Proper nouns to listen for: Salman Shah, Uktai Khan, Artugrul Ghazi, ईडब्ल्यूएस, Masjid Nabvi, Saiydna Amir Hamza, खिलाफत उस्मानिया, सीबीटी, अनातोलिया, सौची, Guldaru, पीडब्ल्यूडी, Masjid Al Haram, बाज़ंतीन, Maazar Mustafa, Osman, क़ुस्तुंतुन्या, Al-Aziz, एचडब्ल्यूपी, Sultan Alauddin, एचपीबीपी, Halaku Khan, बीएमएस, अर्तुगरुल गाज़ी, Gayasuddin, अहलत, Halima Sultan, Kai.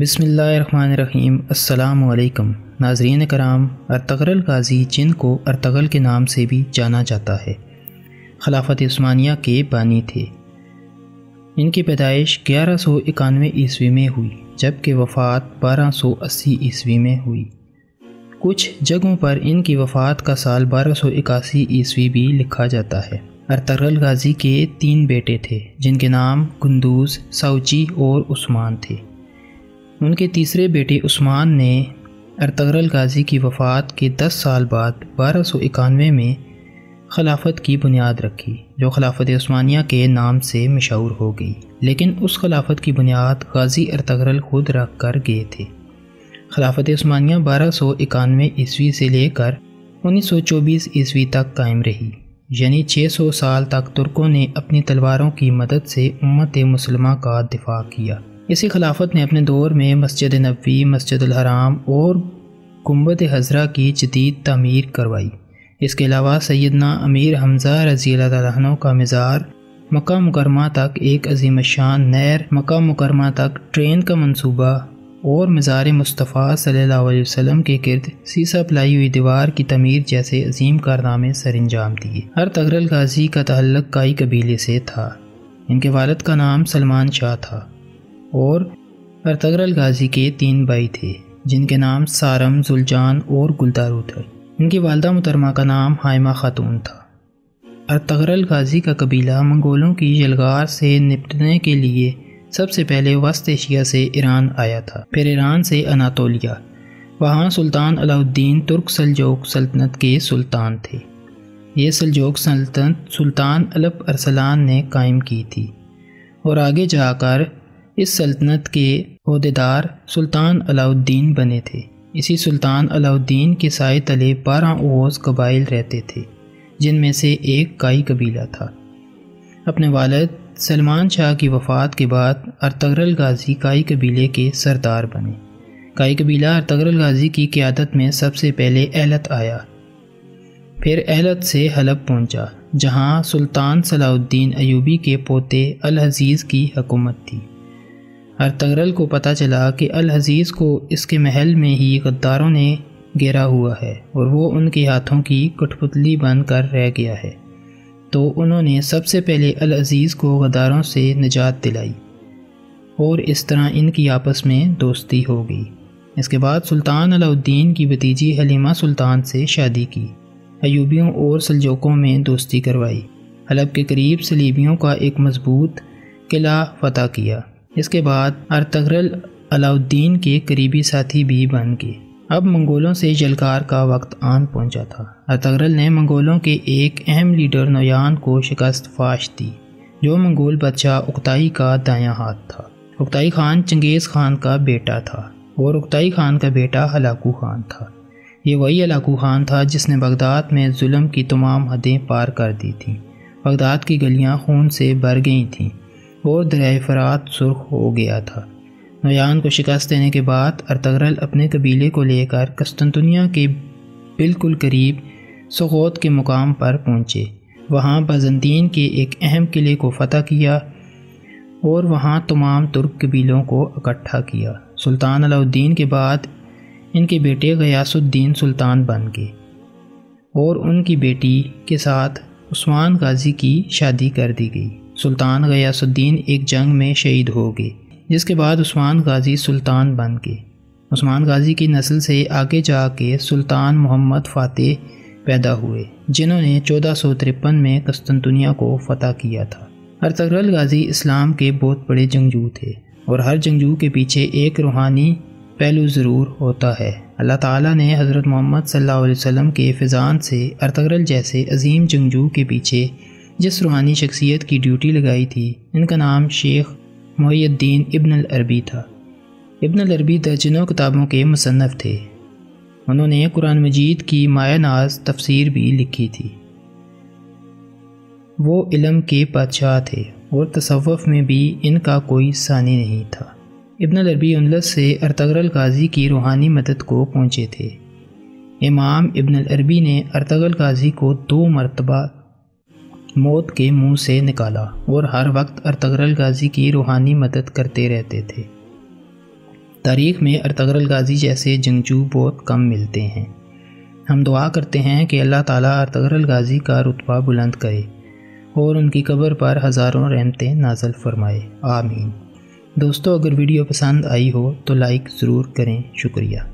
बिस्मिल्लाहिर्रहमानिर्रहीम अस्सलामुअलैकुम नाज़रीन कराम। अर्तुगरुल गाज़ी, जिनको अर्तुगरुल के नाम से भी जाना जाता है, खिलाफत उस्मानिया के बानी थे। इनकी पैदाइश 1191 ईस्वी में हुई, जबकि वफ़ात 1280 ईस्वी में हुई। कुछ जगहों पर इनकी वफ़ात का साल 1281 ईस्वी भी लिखा जाता है। अर्तुगरुल गाज़ी के 3 बेटे थे, जिनके नाम गंदोज़, सौची और उस्मान थे। उनके तीसरे बेटे उस्मान ने अर्तुगरुल गाज़ी की वफ़ात के 10 साल बाद 1291 में खिलाफत की बुनियाद रखी, जो खिलाफत उस्मानिया के नाम से मशहूर हो गई। लेकिन उस खिलाफत की बुनियाद गाज़ी अर्तुगरुल खुद रख कर गए थे। खिलाफत उस्मानिया 1291 ईस्वी से लेकर 1924 ईस्वी तक कायम रही, यानी 600 साल तक तुर्कों ने अपनी तलवारों की मदद से उम्मत मुसलमा का दिफा किया। इसी खिलाफत ने अपने दौर में मस्जिद नबवी, मस्जिद अल हराम और गुम्बद खिजरा की जदीद तमीर करवाई। इसके अलावा सैयदना अमीर हमज़ा रज़ी अल्लाह तआला का मज़ार मक्का मुकरमा तक एक अजीम शान नहर, मक्का मुकरमा तक ट्रेन का मंसूबा और मज़ार मुस्तफ़ा सल्लल्लाहु अलैहि वसल्लम के गिर्द सीसा पिलाई हुई दीवार की तमीर जैसे अजीम कारनामे सर अंजाम दिए। अर्तुगरुल गाज़ी का तअल्लुक़ काई कबीले से था। इनके वालिद का नाम सलमान शाह था और अर्तुगरुल गाज़ी के 3 भाई थे, जिनके नाम सारम, जुलजान और गुलदारू थे। इनकी वालदा मुहतरमा का नाम हायमा खातून था। अर्तुगरुल गाज़ी का कबीला मंगोलों की यलगार से निपटने के लिए सबसे पहले वस्त एशिया से ईरान आया था, फिर ईरान से अनातोलिया। वहाँ सुल्तान अलाउद्दीन तुर्क सल्जुक सल्तनत के सुल्तान थे। ये सल्जुक सल्तनत सुल्तान अल्प अरसलान ने कायम की थी और आगे जाकर इस सल्तनत के ओहदेदार सुल्तान अलाउद्दीन बने थे। इसी सुल्तान अलाउद्दीन के साए तले 12 ओस कबाइल रहते थे, जिनमें से एक काई कबीला था। अपने वालिद सलमान शाह की वफ़ात के बाद अर्तुगरुल गाज़ी काई कबीले के सरदार बने। काई कबीला अर्तुगरुल गाज़ी की क़ियादत में सबसे पहले अहलत आया, फिर अहलत से हलब पहुँचा, जहाँ सुल्तान सलाउद्दीन अय्यूबी के पोते अल-अज़ीज़ की हुकूमत थी। अर्तुगरुल को पता चला कि अल-अज़ीज़ को इसके महल में ही गद्दारों ने घेरा हुआ है और वो उनके हाथों की कठपुतली बनकर रह गया है, तो उन्होंने सबसे पहले अल-अज़ीज़ को गद्दारों से निजात दिलाई और इस तरह इनकी आपस में दोस्ती हो गई। इसके बाद सुल्तान अलाउद्दीन की भतीजी हलीमा सुल्तान से शादी की, अयूबियों और सल्जुकों में दोस्ती करवाई, हलब के करीब सलीबियों का एक मजबूत किला फतह किया। इसके बाद अर्तुगरुल अलाउद्दीन के करीबी साथी भी बन गए। अब मंगोलों से जलकार का वक्त आन पहुंचा था। अर्तुगरुल ने मंगोलों के एक अहम लीडर नोयान को शिकस्त फाश दी, जो मंगोल बादशाह उक्ताई का दायां हाथ था। उक्ताई खान चंगेज़ खान का बेटा था और उक्ताई खान का बेटा हलाकू खान था। ये वही हलाकू खान था जिसने बगदाद में जुल्म की तमाम हदें पार कर दी थीं। बगदाद की गलियाँ खून से भर गई थीं और दरियाए फरात सुर्ख हो गया था। नोयान को शिकस्त देने के बाद अर्तुगरुल अपने कबीले को लेकर क़ुस्तुंतुन्या के बिल्कुल करीब सुगोत के मुकाम पर पहुँचे। वहाँ बाज़ंतीन के एक अहम किले को फतह किया और वहाँ तमाम तुर्क कबीलों को इकट्ठा किया। सुल्तान अलाउद्दीन के बाद इनके बेटे गयासुद्दीन सुल्तान बन गए और उनकी बेटी के साथ उस्मान गाज़ी की शादी कर दी गई। सुल्तान गयासुद्दीन एक जंग में शहीद हो गए, जिसके बाद उस्मान गाज़ी सुल्तान बन गए। उस्मान गाज़ी की नस्ल से आगे जाके सुल्तान मोहम्मद फ़ातेह पैदा हुए, जिन्होंने 1453 में क़ुस्तुंतुन्या को फ़तह किया था। अर्तुगरुल गाज़ी इस्लाम के बहुत बड़े जंगजू थे और हर जंगजू के पीछे एक रूहानी पहलू ज़रूर होता है। अल्लाह ताला ने हज़रत मोहम्मद सल्लल्लाहु अलैहि वसल्लम के फ़िज़ान से अर्तुगरुल जैसे अजीम जंगजू के पीछे जिस रूहानी शख्सियत की ड्यूटी लगाई थी, इनका नाम शेख मोहियुद्दीन इब्नुल अरबी था। इब्नुल अरबी दर्जनों किताबों के मुसन्निफ़ थे। उन्होंने कुरान मजीद की माया नाज तफसीर भी लिखी थी। वो इल्म के बादशाह थे और तसव्वुफ़ में भी इनका कोई सानी नहीं था। इब्नुल अरबी उनलस से अर्तुगरुल गाज़ी की रूहानी मदद को पहुँचे थे। इमाम इब्नुल अरबी ने अर्तुगरुल गाज़ी को 2 मरतबा मौत के मुंह से निकाला और हर वक्त अर्तुगरुल गाज़ी की रूहानी मदद करते रहते थे। तारीख़ में अर्तगरुल गाज़ी जैसे जंगजू बहुत कम मिलते हैं। हम दुआ करते हैं कि अल्लाह ताला अर्तगरुल गाज़ी का रुतबा बुलंद करे और उनकी कब्र पर हज़ारों रहमतें नाज़िल फ़रमाए। आमीन। दोस्तों, अगर वीडियो पसंद आई हो तो लाइक ज़रूर करें। शुक्रिया।